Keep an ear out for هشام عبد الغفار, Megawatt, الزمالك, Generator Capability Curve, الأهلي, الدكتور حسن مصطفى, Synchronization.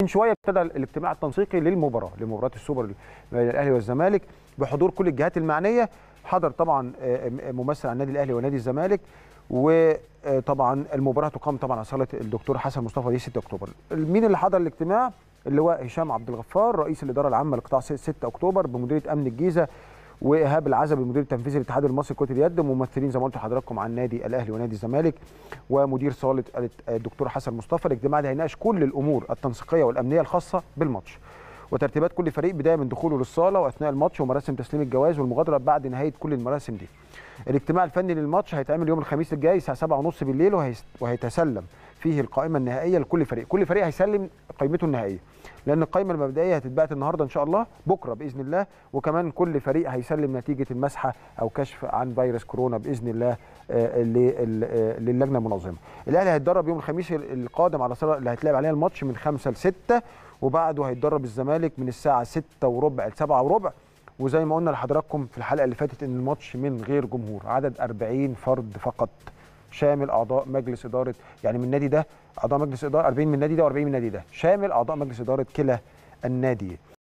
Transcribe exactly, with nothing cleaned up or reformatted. من شويه ابتدى الاجتماع التنسيقي للمباراه لمباراه السوبر الاهلي والزمالك بحضور كل الجهات المعنيه. حضر طبعا ممثل عن النادي الاهلي ونادي الزمالك، وطبعا المباراه تقام طبعا على صاله الدكتور حسن مصطفى دي ستة أكتوبر. مين اللي حضر الاجتماع؟ اللي هو هشام عبد الغفار رئيس الاداره العامه لقطاع ستة أكتوبر بمديريه امن الجيزه، وايهاب العزبي المدير التنفيذي للاتحاد المصري لكرة اليد، وممثلين زي ما قلت لحضراتكم عن نادي الاهلي ونادي الزمالك ومدير صاله الدكتور حسن مصطفى. الاجتماع ده هيناقش كل الامور التنسيقيه والامنيه الخاصه بالماتش وترتيبات كل فريق بدايه من دخوله للصاله واثناء الماتش ومراسم تسليم الجوائز والمغادره بعد نهايه كل المراسم دي. الاجتماع الفني للماتش هيتعمل يوم الخميس الجاي الساعه سبعة وثلاثين بالليل، وهيتسلم فيه القائمه النهائيه لكل فريق، كل فريق هيسلم قائمته النهائيه، لان القائمه المبدئيه هتتبعت النهارده ان شاء الله بكره باذن الله، وكمان كل فريق هيسلم نتيجه المسحه او كشف عن فيروس كورونا باذن الله للجنه المنظمه. الاهلي هيتدرب يوم الخميس القادم على الصاله اللي هيتلعب عليها الماتش من خمسة لستة، وبعده هيتدرب الزمالك من الساعه ستة وربع ل سبعة وربع، وزي ما قلنا لحضراتكم في الحلقه اللي فاتت ان الماتش من غير جمهور، عدد أربعين فرد فقط شامل اعضاء مجلس اداره، يعني من النادي ده اعضاء مجلس اداره أربعين من النادي ده وأربعين من النادي ده، شامل اعضاء مجلس اداره كلا النادي.